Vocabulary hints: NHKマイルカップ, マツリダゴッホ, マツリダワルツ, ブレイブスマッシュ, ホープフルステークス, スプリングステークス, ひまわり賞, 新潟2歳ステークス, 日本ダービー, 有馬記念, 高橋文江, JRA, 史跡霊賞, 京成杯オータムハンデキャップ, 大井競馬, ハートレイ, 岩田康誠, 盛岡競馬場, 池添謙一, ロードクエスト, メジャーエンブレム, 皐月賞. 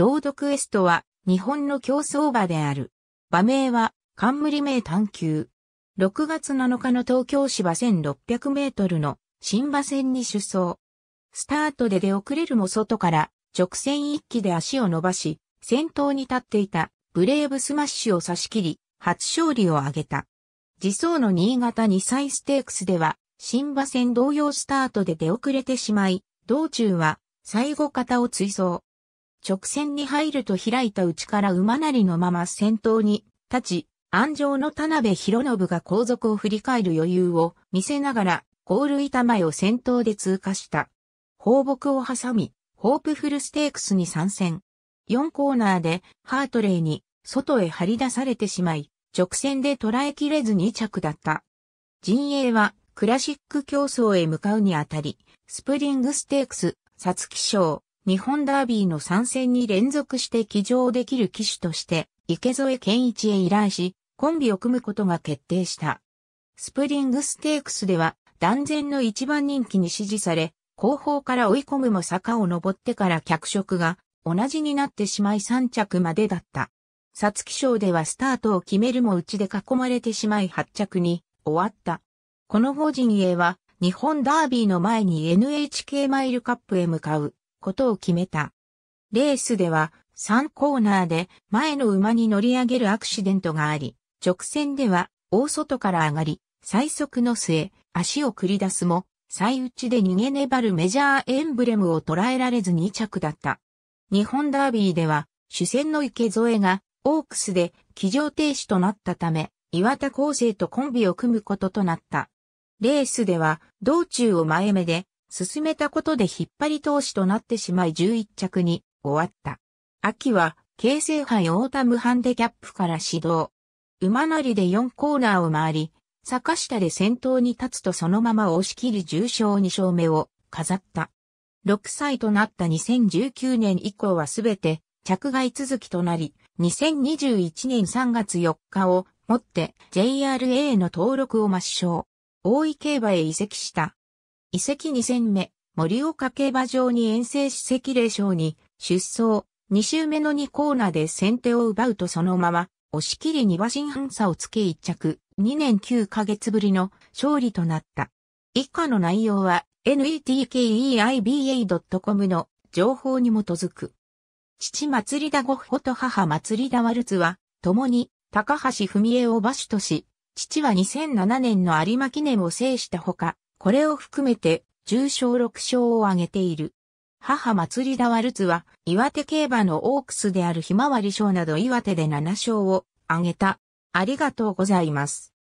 ロードクエストは日本の競走馬である。馬名は冠名短球。6月7日の東京芝 1600メートルの新馬戦に出走。スタートで出遅れるも外から直線一騎で足を伸ばし、先頭に立っていたブレイブスマッシュを差し切り、初勝利を挙げた。次走の新潟2歳ステークスでは、新馬戦同様スタートで出遅れてしまい、道中は最後方を追走。直線に入ると開いた内から馬なりのまま先頭に立ち、鞍上の田辺博信が後続を振り返る余裕を見せながら、ゴール板前を先頭で通過した。放牧を挟み、ホープフルステークスに参戦。4コーナーでハートレイに外へ張り出されてしまい、直線で捉えきれず2着だった。陣営はクラシック競争へ向かうにあたり、スプリングステークス、皐月賞、日本ダービーの参戦に連続して騎乗できる騎手として、池添謙一へ依頼し、コンビを組むことが決定した。スプリングステークスでは、断然の一番人気に支持され、後方から追い込むも坂を登ってから脚色が同じになってしまい3着までだった。皐月賞ではスタートを決めるも内で囲まれてしまい8着に終わった。この5陣営は、日本ダービーの前に NHK マイルカップへ向かうことを決めた。レースでは3コーナーで前の馬に乗り上げるアクシデントがあり、直線では大外から上がり、最速の末、足を繰り出すも、最内で逃げ粘るメジャーエンブレムを捉えられず2着だった。日本ダービーでは、主戦の池添がオークスで騎乗停止となったため、岩田康生とコンビを組むこととなった。レースでは、道中を前目で、進めたことで引っ張り通しとなってしまい11着に終わった。秋は、京成杯オータムハンデキャップから始動。馬なりで4コーナーを回り、坂下で先頭に立つとそのまま押し切り重賞2勝目を飾った。6歳となった2019年以降はすべて着外続きとなり、2021年3月4日をもって JRA の登録を抹消。大井競馬へ移籍した。移籍2戦目、盛岡競馬場に遠征史跡霊賞に出走、2周目の2コーナーで先手を奪うとそのまま、押し切り2馬身半差をつけ1着、2年9ヶ月ぶりの勝利となった。以下の内容は netkeiba.com の情報に基づく。父松田ゴッホと母松田ワルツは、共に高橋文江を馬主とし、父は2007年の有馬記念を制したほか、これを含めて10勝6勝を挙げている。母松田ワルツは岩手競馬のオークスであるひまわり賞など岩手で7勝を挙げた。ありがとうございます。